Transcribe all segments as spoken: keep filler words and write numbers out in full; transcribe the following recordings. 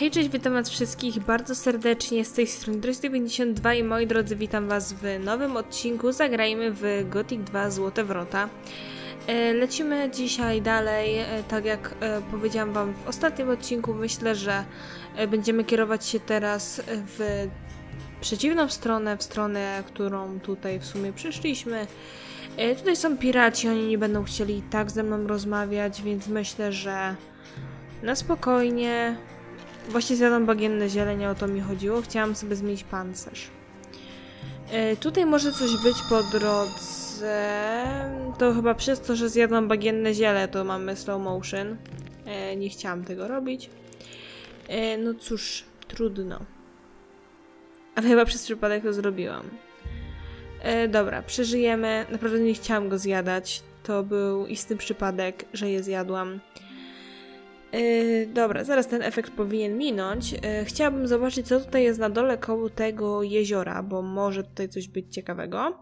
Hej, cześć, witam was wszystkich bardzo serdecznie, z tej strony Torii sto pięćdziesiąt dwa i moi drodzy, witam was w nowym odcinku. Zagrajmy w Gothic dwa Złote Wrota. Lecimy dzisiaj dalej, tak jak powiedziałam wam w ostatnim odcinku, myślę, że będziemy kierować się teraz w przeciwną stronę, w stronę, którą tutaj w sumie przyszliśmy. Tutaj są piraci, oni nie będą chcieli i tak ze mną rozmawiać, więc myślę, że na spokojnie. Właśnie zjadłam bagienne zielenie, o to mi chodziło. Chciałam sobie zmienić pancerz. Yy, tutaj może coś być po drodze. To chyba przez to, że zjadłam bagienne ziele, to mamy slow motion. Yy, nie chciałam tego robić. Yy, no cóż, trudno. Ale chyba przez przypadek to zrobiłam. Yy, dobra, przeżyjemy. Naprawdę nie chciałam go zjadać. To był istny przypadek, że je zjadłam. Yy, dobra, zaraz ten efekt powinien minąć. Yy, chciałabym zobaczyć, co tutaj jest na dole koło tego jeziora, bo może tutaj coś być ciekawego.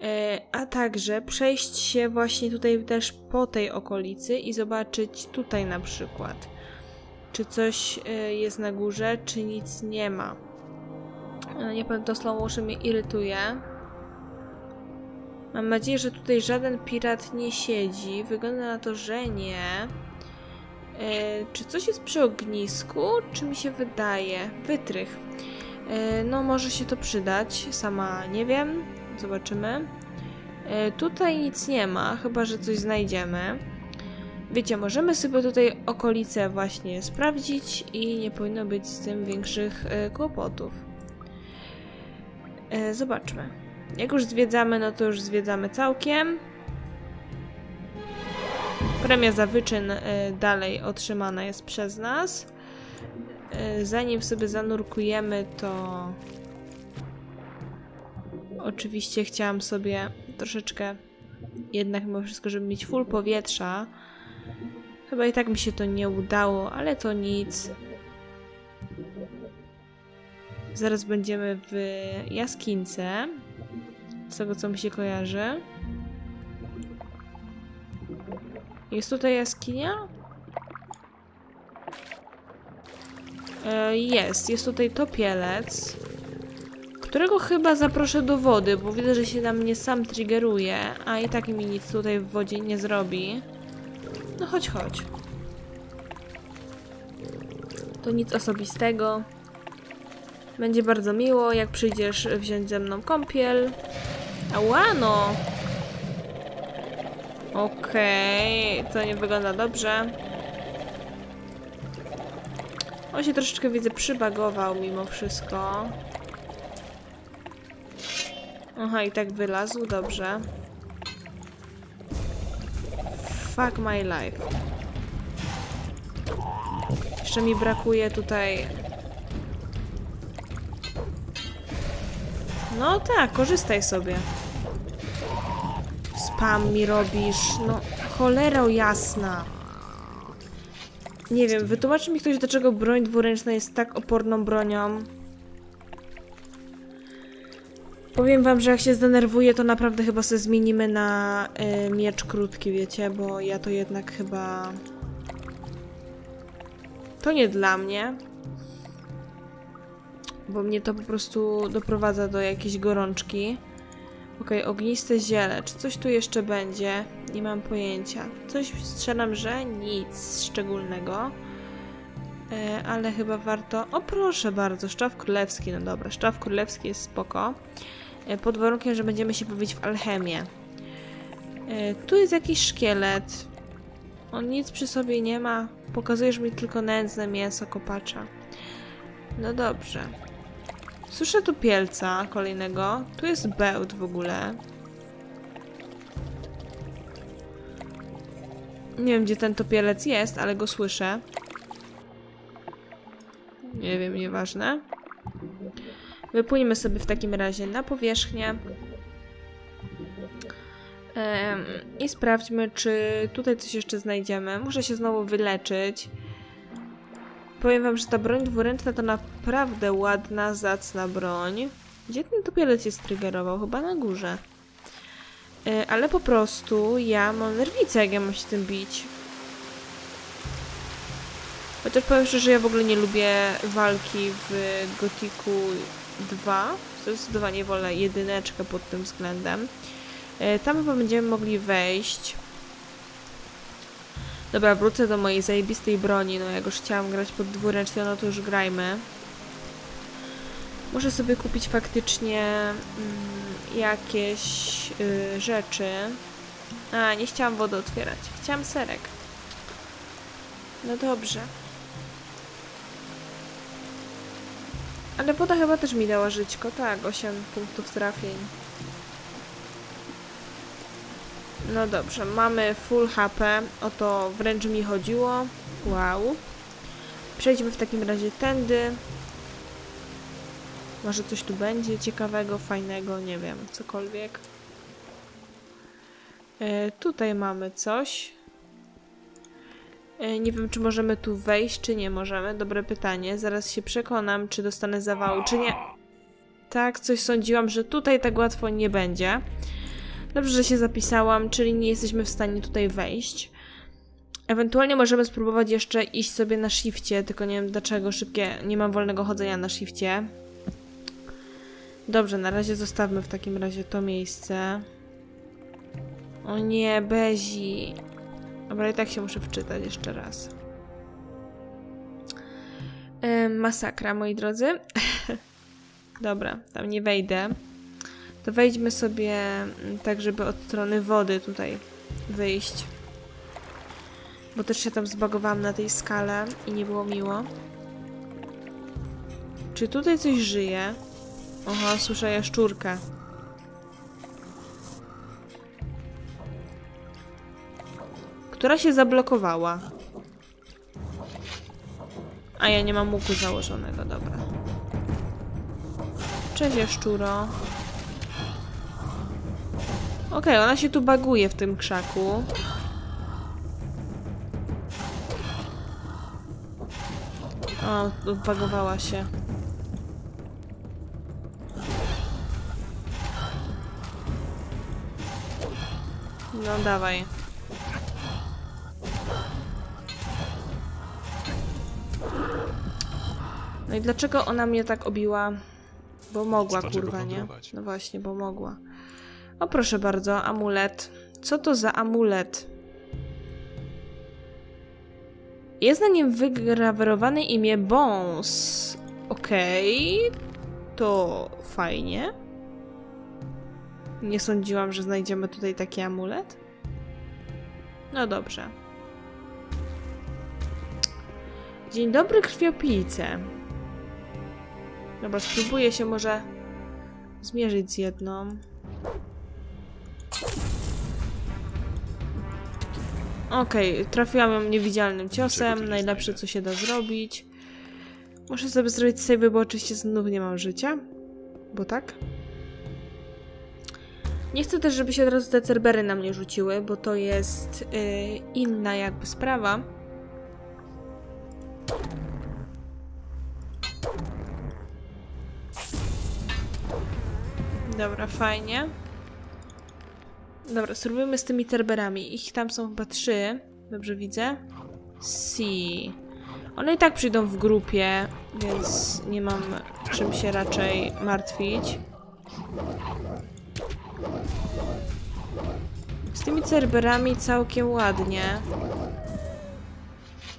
Yy, a także przejść się właśnie tutaj też po tej okolicy i zobaczyć tutaj na przykład, czy coś yy, jest na górze, czy nic nie ma. Yy, nie powiem, to slow motion mnie irytuje. Mam nadzieję, że tutaj żaden pirat nie siedzi. Wygląda na to, że nie. Yy, czy coś jest przy ognisku? Czy mi się wydaje? Wytrych. Yy, no może się to przydać. Sama nie wiem. Zobaczymy. Yy, tutaj nic nie ma. Chyba, że coś znajdziemy. Wiecie, możemy sobie tutaj okolice właśnie sprawdzić i nie powinno być z tym większych yy, kłopotów. Yy, zobaczmy. Jak już zwiedzamy, no to już zwiedzamy całkiem. Premia za wyczyn y, dalej otrzymana jest przez nas. Y, zanim sobie zanurkujemy, to oczywiście chciałam sobie troszeczkę jednak mimo wszystko, żeby mieć full powietrza. Chyba i tak mi się to nie udało, ale to nic. Zaraz będziemy w jaskinice, z tego co mi się kojarzy. Jest tutaj jaskinia? E, jest. Jest tutaj topielec, którego chyba zaproszę do wody, bo widzę, że się na mnie sam triggeruje, a i tak mi nic tutaj w wodzie nie zrobi. No chodź, chodź. To nic osobistego. Będzie bardzo miło, jak przyjdziesz wziąć ze mną kąpiel. Ała, no! Okej, okay, to nie wygląda dobrze. On się troszeczkę, widzę, przybagował mimo wszystko. Aha, i tak wylazł, dobrze. Fuck my life. Jeszcze mi brakuje tutaj... No tak, korzystaj sobie. Spam mi robisz, no cholero jasna. Nie wiem, wytłumaczy mi ktoś, dlaczego broń dwuręczna jest tak oporną bronią. Powiem wam, że jak się zdenerwuję, to naprawdę chyba sobie zmienimy na y, miecz krótki, wiecie, bo ja to jednak chyba... To nie dla mnie. Bo mnie to po prostu doprowadza do jakiejś gorączki. Okej, okay, ogniste ziele. Czy coś tu jeszcze będzie? Nie mam pojęcia. Coś strzelam, że nic szczególnego. E, ale chyba warto... O, proszę bardzo, sztaw królewski. No dobra, sztaw królewski jest spoko. E, pod warunkiem, że będziemy się bawić w alchemię. E, tu jest jakiś szkielet. On nic przy sobie nie ma. Pokazujesz mi tylko nędzne mięso kopacza. No dobrze. Słyszę tu pielca kolejnego. Tu jest bełt w ogóle. Nie wiem, gdzie ten topielec jest, ale go słyszę. Nie wiem, nieważne. Wypłyniemy sobie w takim razie na powierzchnię. Ehm, I sprawdźmy, czy tutaj coś jeszcze znajdziemy. Muszę się znowu wyleczyć. Powiem wam, że ta broń dwuręczna to naprawdę ładna, zacna broń. Gdzie ten topielec się striggerował? Chyba na górze. Yy, ale po prostu ja mam nerwicę, jak ja mam się tym bić. Chociaż powiem szczerze, że ja w ogóle nie lubię walki w Gothiku dwa. Zdecydowanie wolę jedyneczkę pod tym względem. Tam chyba będziemy mogli wejść. Dobra, wrócę do mojej zajebistej broni. No jak już chciałam grać pod dwuręczną, no to już grajmy. Muszę sobie kupić faktycznie mm, jakieś y, rzeczy. A, nie chciałam wody otwierać. Chciałam serek. No dobrze. Ale woda chyba też mi dała żyćko. Tak, osiem punktów trafień. No dobrze, mamy full H P. O to wręcz mi chodziło. Wow. Przejdźmy w takim razie tędy. Może coś tu będzie ciekawego, fajnego, nie wiem, cokolwiek. E, tutaj mamy coś. E, nie wiem, czy możemy tu wejść, czy nie możemy. Dobre pytanie. Zaraz się przekonam, czy dostanę zawału, czy nie. Tak, coś sądziłam, że tutaj tak łatwo nie będzie. Dobrze, że się zapisałam, czyli nie jesteśmy w stanie tutaj wejść. Ewentualnie możemy spróbować jeszcze iść sobie na shifcie, tylko nie wiem dlaczego szybkie, nie mam wolnego chodzenia na shifcie. Dobrze, na razie zostawmy w takim razie to miejsce. O nie, bezi. Dobra, i tak się muszę wczytać jeszcze raz. Yy, masakra, moi drodzy. Dobra, tam nie wejdę. To wejdźmy sobie tak, żeby od strony wody tutaj wyjść. Bo też się tam zbagowałam na tej skale i nie było miło. Czy tutaj coś żyje? Oho, słyszę jaszczurkę. Która się zablokowała. A ja nie mam łuku założonego, dobra. Cześć jaszczuro. Okej, okay, ona się tu baguje w tym krzaku. O, odbagowała się. No dawaj. No i dlaczego ona mnie tak obiła? Bo mogła, kurwa, nie? No właśnie, bo mogła. O proszę bardzo, amulet. Co to za amulet? Jest na nim wygrawerowane imię Bones. Okej. Okay. To fajnie. Nie sądziłam, że znajdziemy tutaj taki amulet. No dobrze. Dzień dobry, krwiopijce. Dobra, spróbuję się może zmierzyć z jedną. Okej, okay, trafiłam ją niewidzialnym ciosem. Najlepsze, co się da zrobić. Muszę sobie zrobić save, bo oczywiście znów nie mam życia. Bo tak. Nie chcę też, żeby się od razu te cerbery na mnie rzuciły, bo to jest yy, inna jakby sprawa. Dobra, fajnie. Dobra, spróbujmy z tymi cerberami. Ich tam są chyba trzy. Dobrze widzę. Si. One i tak przyjdą w grupie, więc nie mam czym się raczej martwić. Z tymi cerberami całkiem ładnie.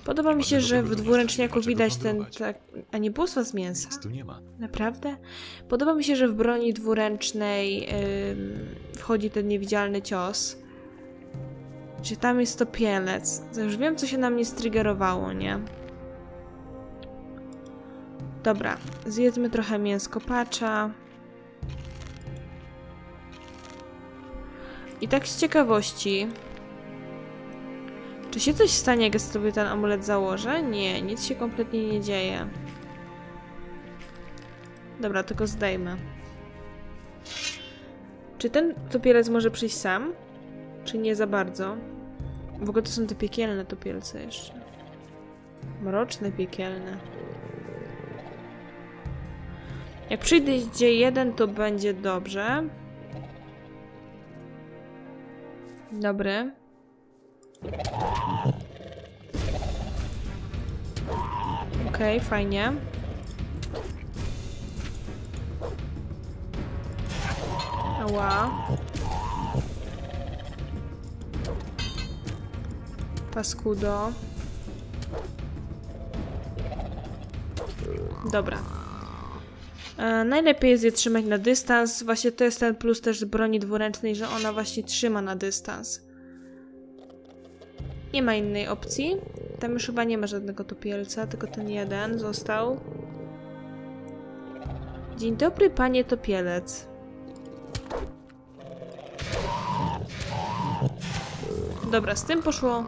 Podoba mi się, że w dwuręczniaku widać ten... Tak, a nie było z mięsa? Naprawdę? Podoba mi się, że w broni dwuręcznej yy, wchodzi ten niewidzialny cios. Czy tam jest to pielec? Już wiem, co się na mnie striggerowało, nie? Dobra, zjedzmy trochę mięskopacza. I tak z ciekawości, czy się coś stanie, jak sobie ten amulet założę? Nie, nic się kompletnie nie dzieje. Dobra, tylko zdejmę. Czy ten topielec może przyjść sam? Czy nie za bardzo? W ogóle to są te piekielne topielce jeszcze. Mroczne, piekielne. Jak przyjdzie jeden, to będzie dobrze. Dobry. Okej, okay, fajnie. Ała. Paskudo. Dobra. E, najlepiej jest je trzymać na dystans. Właśnie to jest ten plus też z broni dwuręcznej, że ona właśnie trzyma na dystans. Nie ma innej opcji. Tam już chyba nie ma żadnego topielca, tylko ten jeden został. Dzień dobry, panie topielec. Dobra, z tym poszło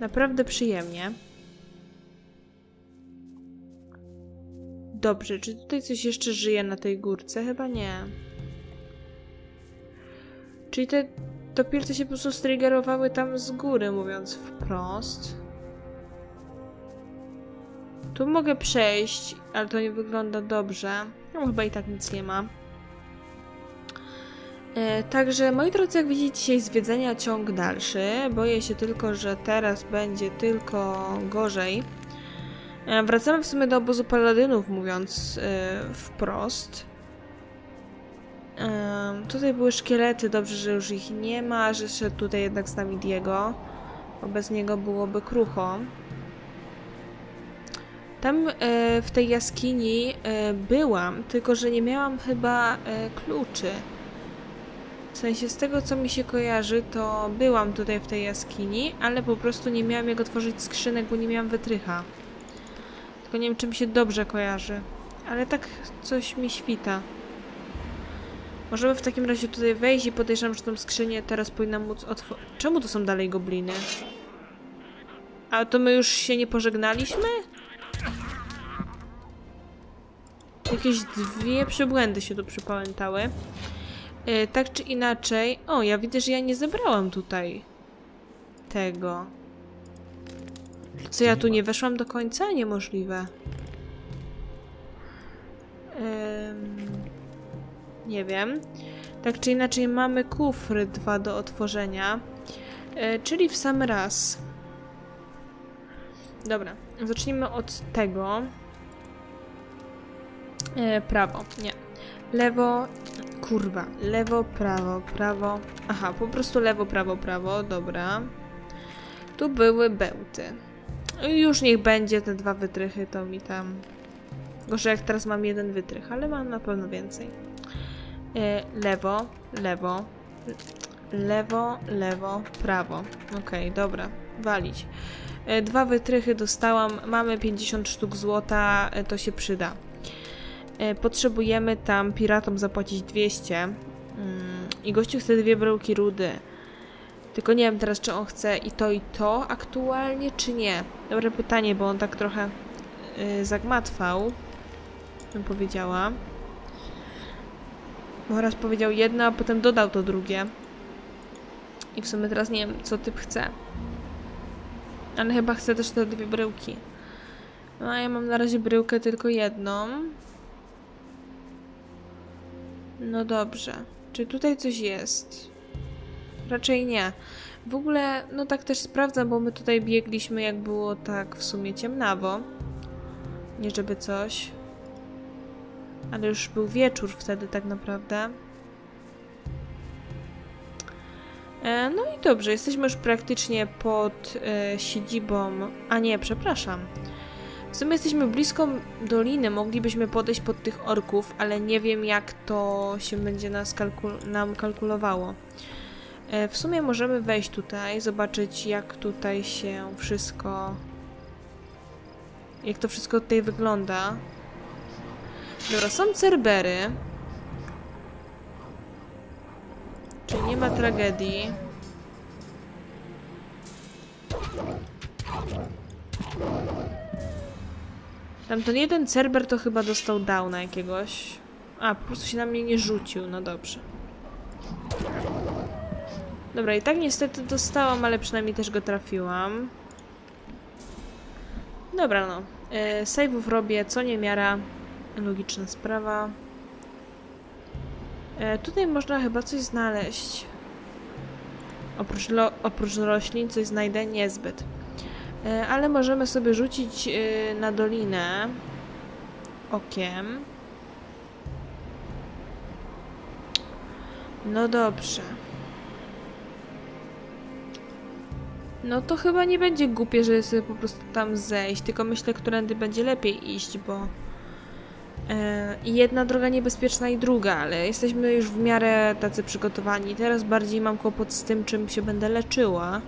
naprawdę przyjemnie. Dobrze, czy tutaj coś jeszcze żyje na tej górce? Chyba nie. Czyli te topielce się po prostu striggerowały tam z góry, mówiąc wprost. Tu mogę przejść, ale to nie wygląda dobrze. No chyba i tak nic nie ma. Także, moi drodzy, jak widzicie, dzisiaj zwiedzenia ciąg dalszy. Boję się tylko, że teraz będzie tylko gorzej. Wracamy w sumie do obozu paladynów, mówiąc yy, wprost. Yy, tutaj były szkielety, dobrze, że już ich nie ma, że szedł tutaj jednak z nami Diego. Bo bez niego byłoby krucho. Tam yy, w tej jaskini yy, byłam, tylko że nie miałam chyba yy, kluczy. W sensie z tego, co mi się kojarzy, to byłam tutaj w tej jaskini, ale po prostu nie miałam jak otworzyć skrzynek, bo nie miałam wytrycha. Tylko nie wiem, czy mi się dobrze kojarzy. Ale tak coś mi świta. Możemy w takim razie tutaj wejść i podejrzewam, że tą skrzynię teraz powinna móc otworzyć. Czemu to są dalej gobliny? A to my już się nie pożegnaliśmy? Jakieś dwie przybłędy się tu przypamiętały. Yy, tak czy inaczej... O, ja widzę, że ja nie zebrałam tutaj tego. Co, ja tu nie weszłam do końca? Niemożliwe. Yy, nie wiem. Tak czy inaczej mamy kufry dwa do otworzenia. Yy, czyli w sam raz. Dobra, zacznijmy od tego. Yy, prawo, nie. Lewo... Kurwa, lewo, prawo, prawo. Aha, po prostu lewo, prawo, prawo, dobra. Tu były bełty. Już niech będzie te dwa wytrychy, to mi tam... Gorzej jak teraz mam jeden wytrych, ale mam na pewno więcej. Yy, lewo, lewo, lewo, lewo, prawo. Okej, dobra, walić. Yy, dwa wytrychy dostałam, mamy pięćdziesiąt sztuk złota, yy, to się przyda. Potrzebujemy tam piratom zapłacić dwieście mm, i gościu chce dwie bryłki rudy, tylko nie wiem teraz, czy on chce i to i to aktualnie, czy nie. Dobre pytanie, bo on tak trochę y, zagmatwał, bym powiedziała. Bo raz powiedział jedno, a potem dodał to drugie i w sumie teraz nie wiem, co typ chce, ale chyba chce też te dwie bryłki. No a ja mam na razie bryłkę tylko jedną. No dobrze. Czy tutaj coś jest? Raczej nie. W ogóle, no tak też sprawdzam, bo my tutaj biegliśmy, jak było tak w sumie ciemnawo. Nie żeby coś. Ale już był wieczór wtedy tak naprawdę. E, no i dobrze, jesteśmy już praktycznie pod e, siedzibą... A nie, przepraszam. W sumie jesteśmy blisko doliny, moglibyśmy podejść pod tych orków, ale nie wiem, jak to się będzie nas kalku nam kalkulowało. E, w sumie możemy wejść tutaj, zobaczyć, jak tutaj się wszystko... Jak to wszystko tutaj wygląda. Dobra, są cerbery. Czyli nie ma tragedii. Tamten jeden cerber to chyba dostał downa jakiegoś. A, po prostu się na mnie nie rzucił, no dobrze. Dobra, i tak niestety dostałam, ale przynajmniej też go trafiłam. Dobra, no. E, save'ów robię, co nie miara. Logiczna sprawa. E, tutaj można chyba coś znaleźć. Oprócz, lo oprócz roślin coś znajdę niezbyt. ale możemy sobie rzucić na dolinę okiem. No dobrze. No to chyba nie będzie głupie, żeby sobie po prostu tam zejść, tylko myślę, którędy będzie lepiej iść, bo i jedna droga niebezpieczna i druga, ale jesteśmy już w miarę tacy przygotowani. Teraz bardziej mam kłopot z tym, czym się będę leczyła,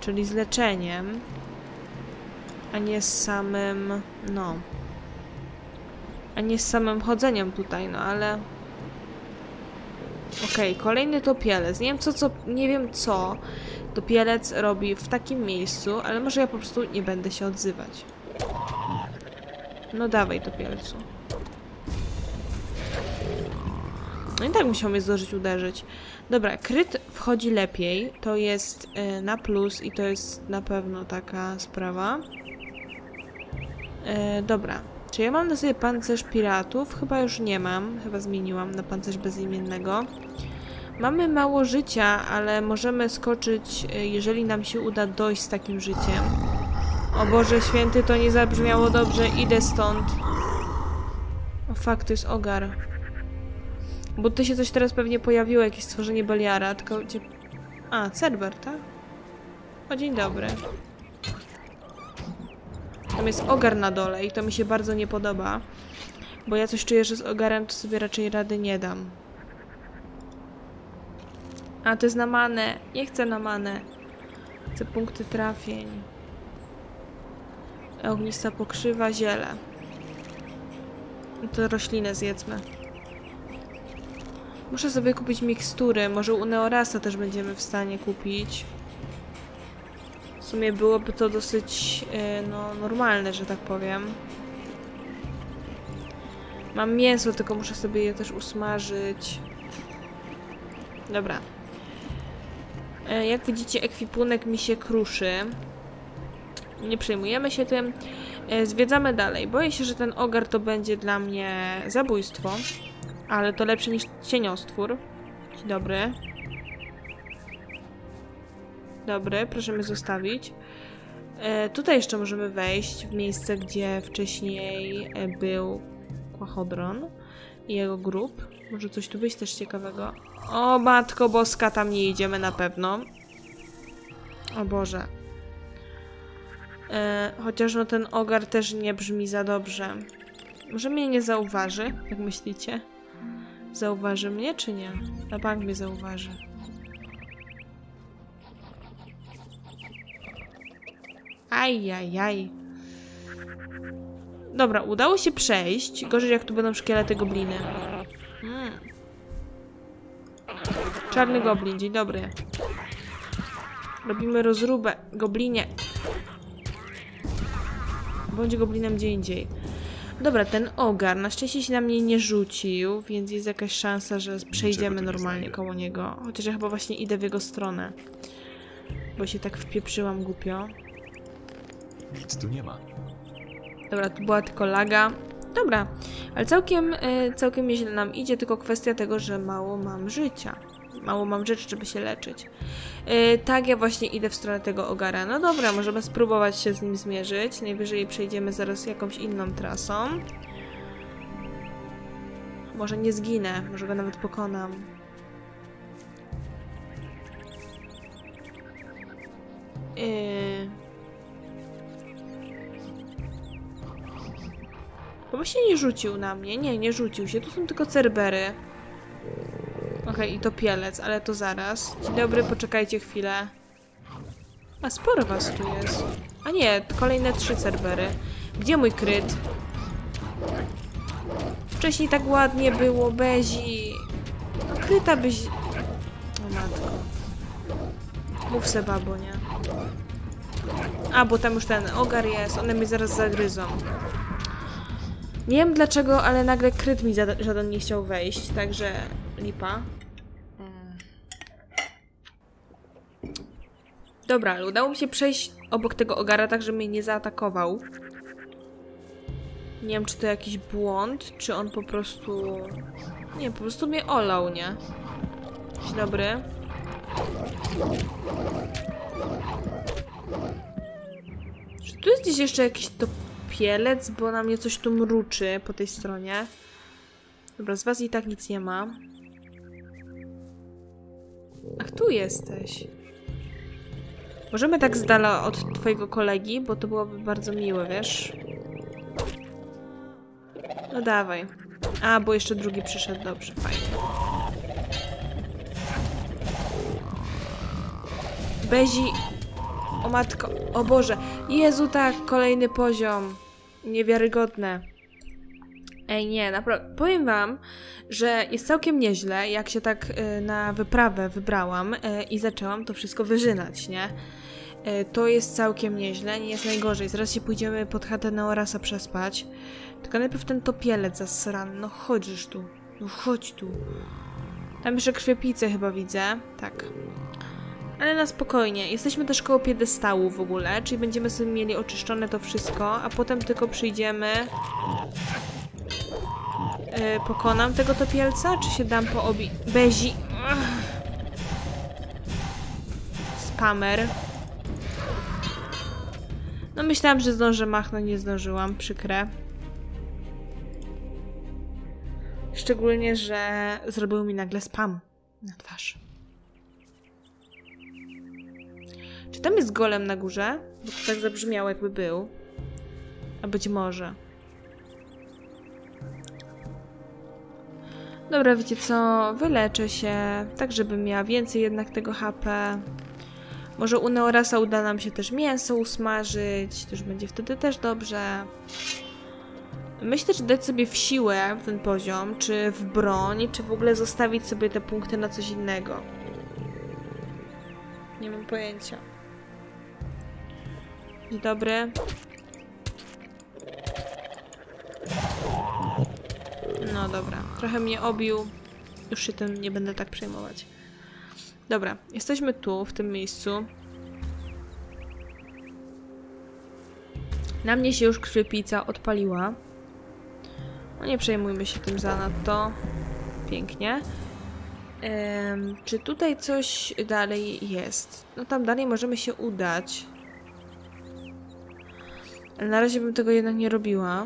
czyli z leczeniem, a nie z samym, no, a nie z samym chodzeniem tutaj, no ale... Okej, okay, kolejny topielec. Nie wiem co, co, nie wiem co topielec robi w takim miejscu, ale może ja po prostu nie będę się odzywać. No dawaj, topielcu. No i tak musiał mnie zdążyć uderzyć. Dobra, kryt wchodzi lepiej. To jest y, na plus i to jest na pewno taka sprawa. Y, dobra. Czy ja mam na sobie pancerz piratów? Chyba już nie mam. Chyba zmieniłam na pancerz bezimiennego. Mamy mało życia, ale możemy skoczyć, y, jeżeli nam się uda dojść z takim życiem. O Boże Święty, to nie zabrzmiało dobrze. Idę stąd. O fakt, to jest ogar. Bo ty się coś teraz pewnie pojawiło, jakieś stworzenie Beliara, tylko... A, Cerber, tak? O, dzień dobry. Tam jest ogar na dole i to mi się bardzo nie podoba. Bo ja coś czuję, że z ogarem to sobie raczej rady nie dam. A, to jest na manę. Nie chcę na manę. Chcę punkty trafień. Ognista pokrzywa, ziele. To roślinę zjedzmy. Muszę sobie kupić mikstury. Może u Neorasa też będziemy w stanie kupić. W sumie byłoby to dosyć yy, no, normalne, że tak powiem. Mam mięso, tylko muszę sobie je też usmażyć. Dobra. Yy, jak widzicie, ekwipunek mi się kruszy. Nie przejmujemy się tym. Zwiedzamy dalej. Boję się, że ten ogar to będzie dla mnie zabójstwo. Ale to lepsze niż cieniostwór. Dzień dobry. Dobry, proszę mnie zostawić. Tutaj jeszcze możemy wejść w miejsce, gdzie wcześniej był Kłachodron i jego grób. Może coś tu wyjść też ciekawego. O Matko Boska, tam nie idziemy na pewno. O Boże. Chociaż no ten ogar też nie brzmi za dobrze. Może mnie nie zauważy, jak myślicie? Zauważy mnie czy nie? Na bank mnie zauważy. Ajajaj. Dobra, udało się przejść. Gorzej jak tu będą szkielety gobliny. Hmm. Czarny goblin, dzień dobry. Robimy rozróbę. Goblinie. Bądź goblinem gdzie indziej. Dobra, ten ogar na szczęście się na mnie nie rzucił, więc jest jakaś szansa, że przejdziemy normalnie koło niego. Chociaż ja chyba właśnie idę w jego stronę. Bo się tak wpieprzyłam głupio. Nic tu nie ma. Dobra, tu była tylko laga. Dobra, ale całkiem, całkiem nieźle nam idzie, tylko kwestia tego, że mało mam życia. Mało mam rzeczy, żeby się leczyć. Yy, tak, ja właśnie idę w stronę tego ogara. No dobra, możemy spróbować się z nim zmierzyć. Najwyżej przejdziemy zaraz jakąś inną trasą. Może nie zginę, może go nawet pokonam. Yy... Bo się nie rzucił na mnie. Nie, nie rzucił się. Tu są tylko cerbery. Okej, okay, i to pielec, ale to zaraz. Dzień dobry, poczekajcie chwilę. A sporo was tu jest. A nie, kolejne trzy cerbery. Gdzie mój kryt? Wcześniej tak ładnie było, bezi. Kryta byś... O matko. Mów se, babo, nie? A, bo tam już ten ogar jest, one mnie zaraz zagryzą. Nie wiem dlaczego, ale nagle kryt mi żaden nie chciał wejść, także... Lipa. Dobra, ale udało mi się przejść obok tego ogara, tak żeby mnie nie zaatakował. Nie wiem, czy to jakiś błąd, czy on po prostu... Nie, po prostu mnie olał, nie? Dzień dobry. Tu jest gdzieś jeszcze jakiś topielec, bo na mnie coś tu mruczy po tej stronie. Dobra, z was i tak nic nie ma. Ach, tu jesteś. Możemy tak z dala od twojego kolegi, bo to byłoby bardzo miłe, wiesz? No dawaj. A, bo jeszcze drugi przyszedł. Dobrze, fajnie. Bezi... O matko, o Boże. Jezu, tak, kolejny poziom. Niewiarygodne. Ej, nie, naprawdę. Powiem wam, że jest całkiem nieźle, jak się tak y, na wyprawę wybrałam y, i zaczęłam to wszystko wyżynać, nie? Y, to jest całkiem nieźle, nie jest najgorzej. Zaraz się pójdziemy pod chatę Neorasa przespać. Tylko najpierw ten topielec zasrany. No chodzisz tu. No chodź tu. Tam jeszcze krwiopijce chyba widzę. Tak. Ale na spokojnie. Jesteśmy też koło piedestału w ogóle, czyli będziemy sobie mieli oczyszczone to wszystko, a potem tylko przyjdziemy... Yy, pokonam tego topielca, czy się dam po obi... Bezi... Spamer. No myślałam, że zdążę machnąć, nie zdążyłam, przykre. Szczególnie, że zrobił mi nagle spam na twarz. Czy tam jest golem na górze? Bo to tak zabrzmiało, jakby był. A być może... Dobra, wiecie co, wyleczę się, tak żebym miała więcej jednak tego H P. Może u Neorasa uda nam się też mięso usmażyć, to już będzie wtedy też dobrze. Myślę, że dać sobie w siłę ten poziom, czy w broń, czy w ogóle zostawić sobie te punkty na coś innego. Nie mam pojęcia. Dzień dobry. No dobra, trochę mnie obił. Już się tym nie będę tak przejmować. Dobra, jesteśmy tu, w tym miejscu. Na mnie się już krwiopijca odpaliła. No nie przejmujmy się tym zanadto. Pięknie. Ehm, czy tutaj coś dalej jest? No tam dalej możemy się udać. Ale na razie bym tego jednak nie robiła.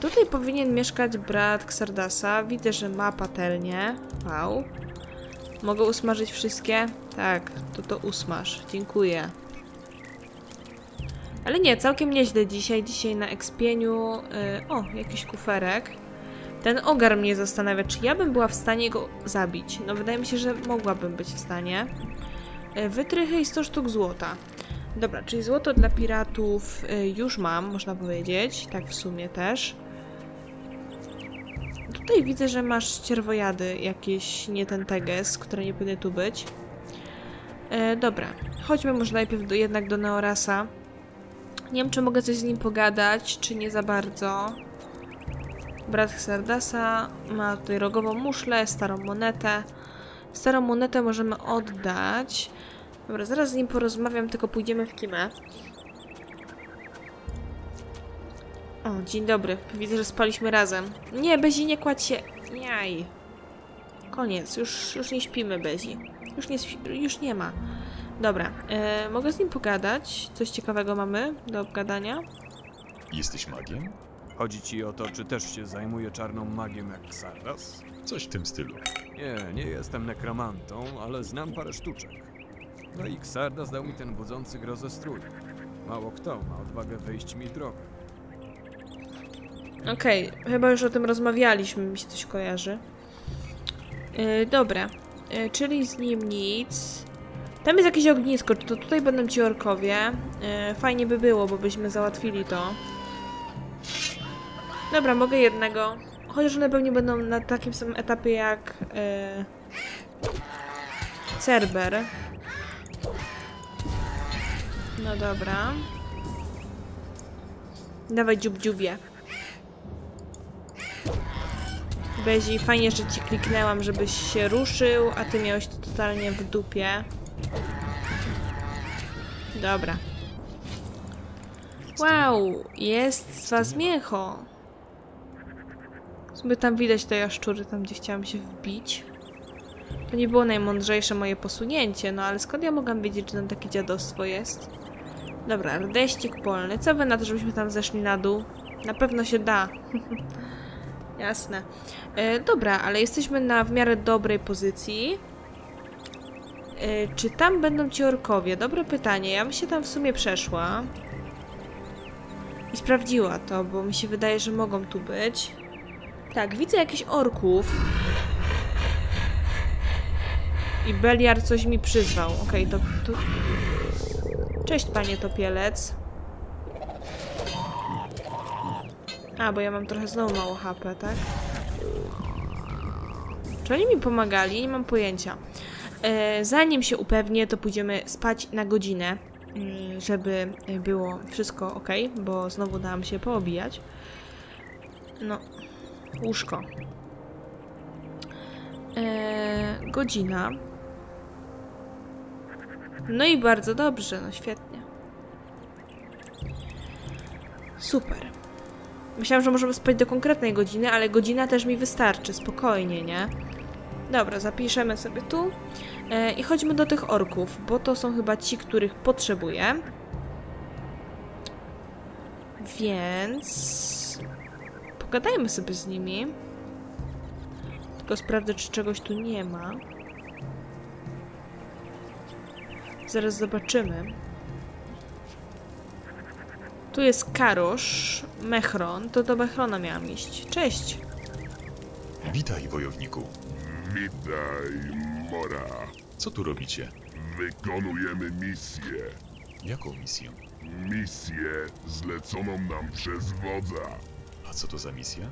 Tutaj powinien mieszkać brat Xardasa. Widzę, że ma patelnię. Wow. Mogę usmażyć wszystkie? Tak, to to usmaż. Dziękuję. Ale nie, całkiem nieźle dzisiaj. Dzisiaj na ekspieniu... Yy, o, jakiś kuferek. Ten ogar mnie zastanawia, czy ja bym była w stanie go zabić. No wydaje mi się, że mogłabym być w stanie. Yy, wytrychy i sto sztuk złota. Dobra, czyli złoto dla piratów już mam, można powiedzieć. Tak w sumie też. Tutaj widzę, że masz cierwojady jakieś, nie ten teges, które nie powinny tu być. E, dobra, chodźmy może najpierw do, jednak do Neorasa. Nie wiem, czy mogę coś z nim pogadać, czy nie za bardzo. Brat Xardasa ma tutaj rogową muszlę, starą monetę. Starą monetę możemy oddać. Dobra, zaraz z nim porozmawiam, tylko pójdziemy w kimę. O, dzień dobry. Widzę, że spaliśmy razem. Nie, Bezi, nie kładź się. Jaj. Koniec. Już, już nie śpimy, Bezi. Już nie, już nie ma. Dobra. E, mogę z nim pogadać? Coś ciekawego mamy do obgadania? Jesteś magiem? Chodzi ci o to, czy też się zajmuje czarną magią jak Xardas? Coś w tym stylu. Nie, nie jestem nekromantą, ale znam parę sztuczek. No i Xardas dał mi ten budzący grozę strój. Mało kto ma odwagę wyjść mi drogę. Okej, okay, chyba już o tym rozmawialiśmy, mi się coś kojarzy. Yy, dobra, yy, czyli z nim nic. Tam jest jakieś ognisko, to tutaj będą ci orkowie. Yy, fajnie by było, bo byśmy załatwili to. Dobra, mogę jednego. Chociaż one pewnie będą na takim samym etapie jak... Yy, Cerber. No dobra. Dawaj dziub-dziubie. Bezi, fajnie, że ci kliknęłam, żebyś się ruszył, a ty miałeś to totalnie w dupie. Dobra. Wow, jest z was miecho. Sobie tam widać te jaszczury, tam gdzie chciałam się wbić. To nie było najmądrzejsze moje posunięcie, no ale skąd ja mogłam wiedzieć, że tam takie dziadostwo jest? Dobra, deszczik polny. Co wy na to, żebyśmy tam zeszli na dół? Na pewno się da. Jasne. E, dobra, ale jesteśmy na w miarę dobrej pozycji. E, czy tam będą ci orkowie? Dobre pytanie. Ja bym się tam w sumie przeszła. I sprawdziła to, bo mi się wydaje, że mogą tu być. Tak, widzę jakichś orków. I Beljar coś mi przyzwał. Okej, okay, to... to... Cześć, panie topielec. A, bo ja mam trochę znowu mało H P, tak? Czy oni mi pomagali? Nie mam pojęcia. E, zanim się upewnię, to pójdziemy spać na godzinę, żeby było wszystko ok, bo znowu dałam się poobijać. No, łóżko. E, godzina. No i bardzo dobrze, no świetnie. Super. Myślałam, że możemy spać do konkretnej godziny, ale godzina też mi wystarczy, spokojnie, nie? Dobra, zapiszemy sobie tu e, i chodźmy do tych orków, bo to są chyba ci, których potrzebuję. Więc... pogadajmy sobie z nimi. Tylko sprawdzę, czy czegoś tu nie ma. Zaraz zobaczymy. Tu jest Karrosh, Mechron. To do Mechrona miałam iść. Cześć! Witaj, wojowniku. Witaj, Mora. Co tu robicie? Wykonujemy misję. Jaką misję? Misję zleconą nam przez wodza. A co to za misja?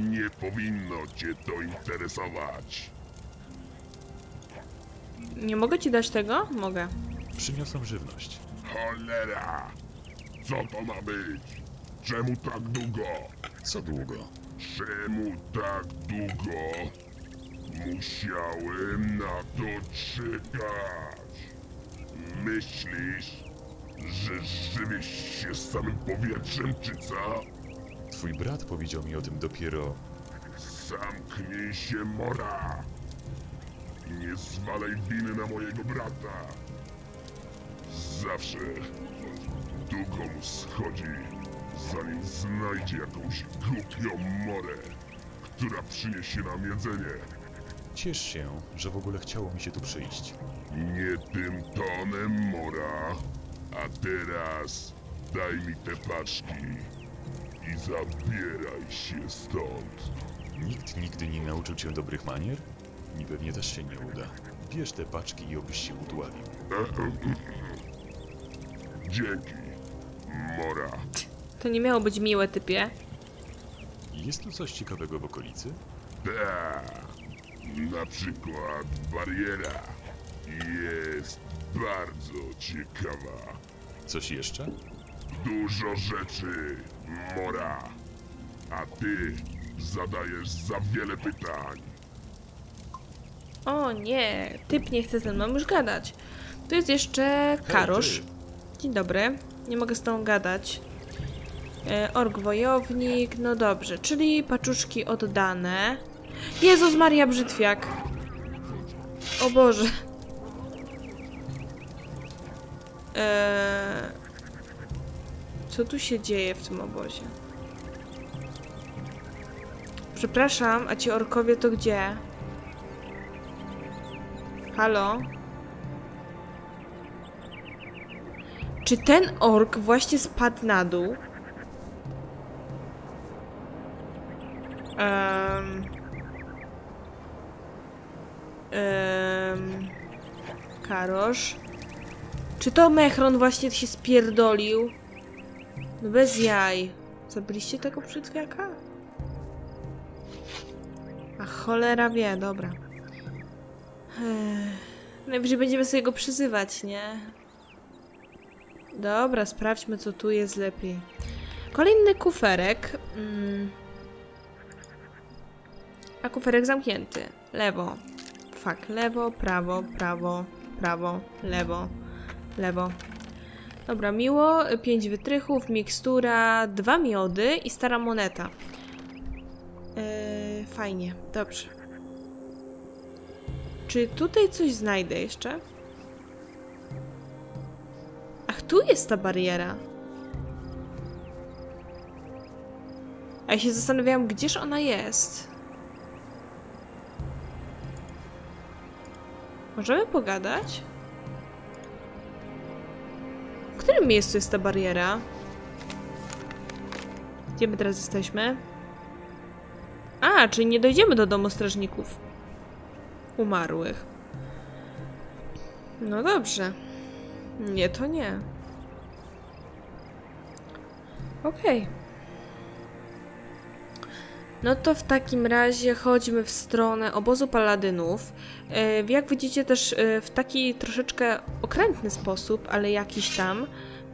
Nie powinno cię to interesować. Nie mogę ci dać tego? Mogę. Przyniosłem żywność. Cholera! Co to ma być? Czemu tak długo? Co długo? Czemu tak długo? Musiałem na to czekać. Myślisz, że żywisz się samym powietrzem, czy co? Twój brat powiedział mi o tym dopiero... Zamknij się, Mora! Nie zwalaj winy na mojego brata! Zawsze długo mu schodzi, zanim znajdzie jakąś głupią morę, która przyniesie nam jedzenie. Ciesz się, że w ogóle chciało mi się tu przyjść. Nie tym tonem, Mora. A teraz daj mi te paczki i zabieraj się stąd. Nikt nigdy nie nauczył cię dobrych manier? Mi pewnie też się nie uda. Bierz te paczki i obyś się udławił. Dzięki, Mora. To nie miało być miłe, typie. Jest tu coś ciekawego w okolicy? Tak. Na przykład bariera. Jest bardzo ciekawa. Coś jeszcze? Dużo rzeczy, Mora. A ty zadajesz za wiele pytań. O nie, typ nie chce ze mną już gadać. Tu jest jeszcze Karrosh. Dzień dobry, nie mogę z tą gadać. E, ork wojownik, no dobrze, czyli paczuszki oddane. Jezus Maria, brzytwiak. O Boże. E, co tu się dzieje w tym obozie? Przepraszam, a ci orkowie to gdzie? Halo? Czy ten ork właśnie spadł na dół? Um. Um. Karrosh? Czy to Mechron właśnie się spierdolił? No bez jaj. Zabiliście tego brzytwiaka? A cholera wie, dobra. Najwyżej będziemy sobie go przyzywać, nie? Dobra, sprawdźmy, co tu jest lepiej. Kolejny kuferek. Mm. A kuferek zamknięty. Lewo. Fak, lewo, prawo, prawo, prawo, lewo, lewo. Dobra, miło. Pięć wytrychów, mikstura, dwa miody i stara moneta. Yy, fajnie, dobrze. Czy tutaj coś znajdę jeszcze? Ach, tu jest ta bariera. A ja się zastanawiałam, gdzież ona jest. Możemy pogadać? W którym miejscu jest ta bariera? Gdzie my teraz jesteśmy? A, czyli nie dojdziemy do domu strażników umarłych. No dobrze. Nie, to nie. Okej. Okay. No to w takim razie chodźmy w stronę obozu paladynów. Jak widzicie też w taki troszeczkę okrętny sposób, ale jakiś tam,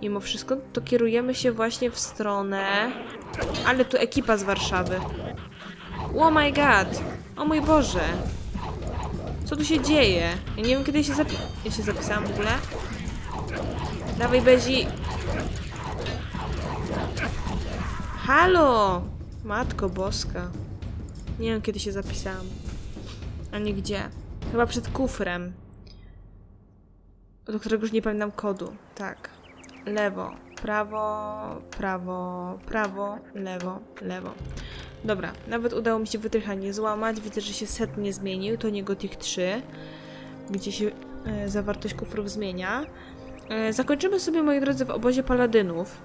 mimo wszystko, to kierujemy się właśnie w stronę... Ale tu ekipa z Warszawy. Oh my god! O mój Boże! Co tu się dzieje? Ja nie wiem, kiedy ja się, zapi ja się zapisałam w ogóle. Dawaj, Bezi! Halo! Matko Boska. Nie wiem, kiedy się zapisałam. A nigdzie. Chyba przed kufrem. Do którego już nie pamiętam kodu. Tak. Lewo, prawo, prawo, prawo, lewo, lewo. Dobra. Nawet udało mi się wytrychanie złamać. Widzę, że się set nie zmienił. To nie Gothic trzy. Gdzie się e, zawartość kufrów zmienia. Zakończymy sobie, moi drodzy, w obozie paladynów,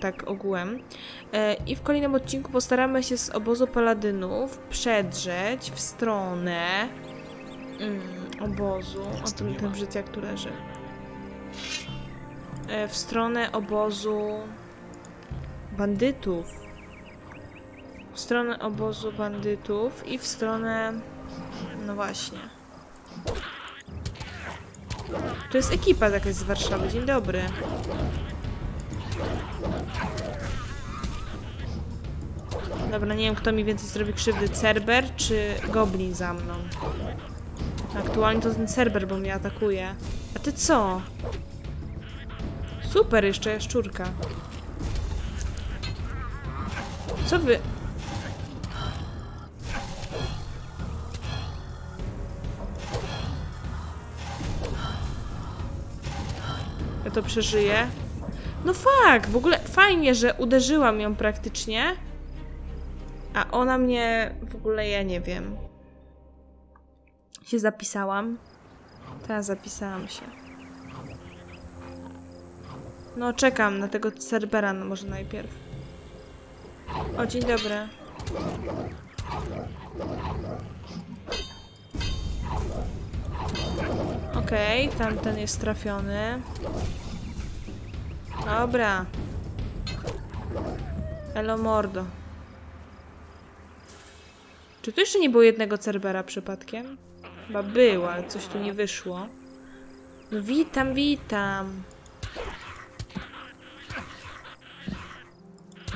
tak ogółem, i w kolejnym odcinku postaramy się z obozu paladynów przedrzeć w stronę mm, obozu, o tym ten brzydzi jak tu leży, w stronę obozu bandytów, w stronę obozu bandytów i w stronę, no właśnie. To jest ekipa jakaś z Warszawy. Dzień dobry. Dobra, nie wiem, kto mi więcej zrobi krzywdy. Cerber czy goblin za mną? Aktualnie to ten Cerber, bo mnie atakuje. A ty co? Super, jeszcze jaszczurka. Co wy... to przeżyje. No fak! W ogóle fajnie, że uderzyłam ją praktycznie, a ona mnie w ogóle, ja nie wiem. Się zapisałam. Teraz zapisałam się. No czekam na tego Cerbera, no może najpierw. O, dzień dobry. Okej, okay, tamten jest trafiony. Dobra. Elo mordo. Czy tu jeszcze nie było jednego Cerbera przypadkiem? Chyba było, ale coś tu nie wyszło. No witam, witam.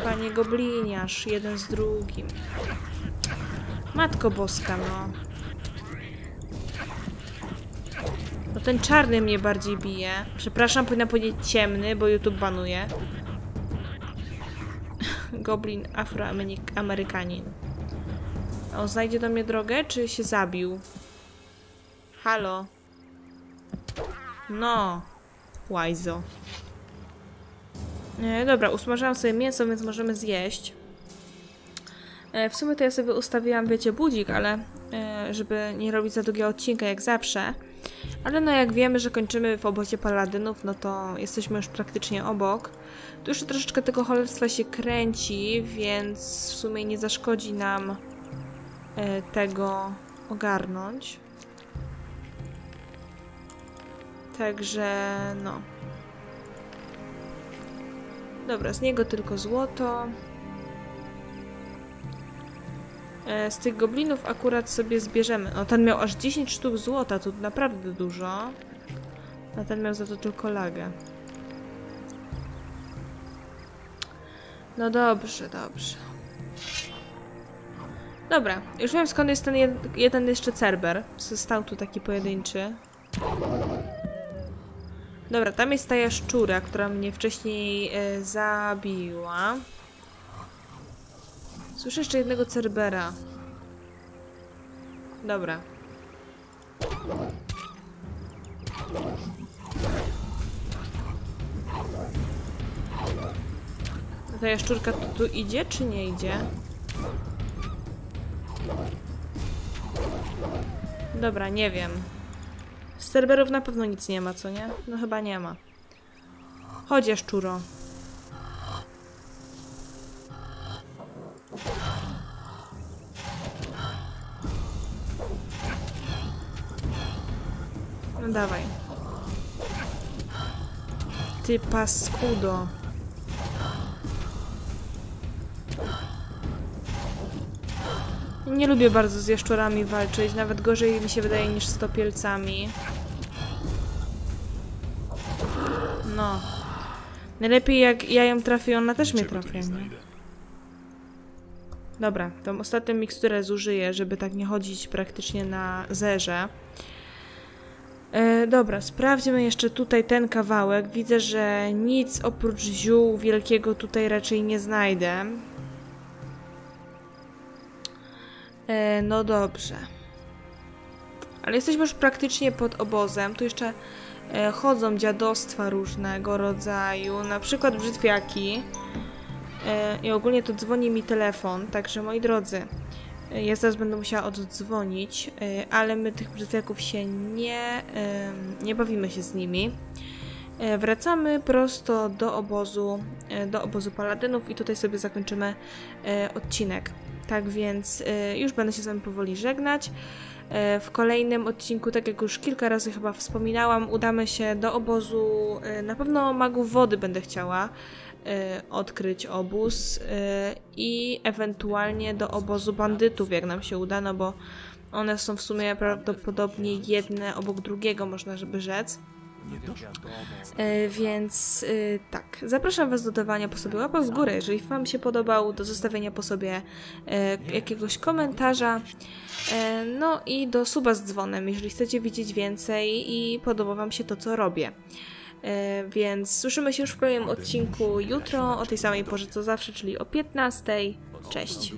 Panie gobliniarz, jeden z drugim. Matko Boska, no. No ten czarny mnie bardziej bije. Przepraszam, powinna powiedzieć ciemny, bo YouTube banuje. Goblin afroamerykanin. On znajdzie do mnie drogę, czy się zabił? Halo. No. Łajzo. E, dobra, usmażałam sobie mięso, więc możemy zjeść. E, w sumie to ja sobie ustawiłam, wiecie, budzik, ale e, żeby nie robić za długiego odcinka, jak zawsze. Ale no jak wiemy, że kończymy w obozie paladynów, no to jesteśmy już praktycznie obok. Tu jeszcze troszeczkę tego cholerstwa się kręci, więc w sumie nie zaszkodzi nam e, tego ogarnąć. Także no. Dobra, z niego tylko złoto. Z tych goblinów akurat sobie zbierzemy. No ten miał aż dziesięć sztuk złota, to naprawdę dużo. A ten miał za to tylko lagę. No dobrze, dobrze. Dobra, już wiem, skąd jest ten jed jeden jeszcze Cerber. Został tu taki pojedynczy. Dobra, tam jest ta jaszczura, która mnie wcześniej e, zabiła. Słyszę jeszcze jednego Cerbera. Dobra. Ta jaszczurka tu, tu idzie, czy nie idzie? Dobra, nie wiem. Z serwerów na pewno nic nie ma, co nie? No chyba nie ma. Chodź, jaszczuro. No dawaj. Ty paskudo. Nie lubię bardzo z jaszczurami walczyć, nawet gorzej mi się wydaje niż z topielcami. No. Najlepiej jak ja ją trafię, ona też mnie trafi. Dobra, tą ostatnią miksturę zużyję, żeby tak nie chodzić praktycznie na zerze. E, dobra, sprawdźmy jeszcze tutaj ten kawałek. Widzę, że nic oprócz ziół wielkiego tutaj raczej nie znajdę. E, no dobrze. Ale jesteśmy już praktycznie pod obozem. Tu jeszcze e, chodzą dziadostwa różnego rodzaju, na przykład brzytwiaki. E, I ogólnie to dzwoni mi telefon, także moi drodzy, ja zaraz będę musiała oddzwonić, ale my tych brzytwiaków się nie, nie bawimy się z nimi. Wracamy prosto do obozu, do obozu paladynów i tutaj sobie zakończymy odcinek. Tak więc już będę się z wami powoli żegnać. W kolejnym odcinku, tak jak już kilka razy chyba wspominałam, udamy się do obozu, na pewno magów wody będę chciała odkryć obóz i ewentualnie do obozu bandytów, jak nam się uda, no bo one są w sumie prawdopodobnie jedne obok drugiego, można by rzec. Więc tak, zapraszam was do dawania po sobie łapek w górę, jeżeli wam się podobał, do zostawienia po sobie jakiegoś komentarza, no i do suba z dzwonem, jeżeli chcecie widzieć więcej i podoba wam się to, co robię. Yy, więc słyszymy się już w kolejnym odcinku jutro, o tej samej porze co zawsze, czyli o piętnastej. Cześć!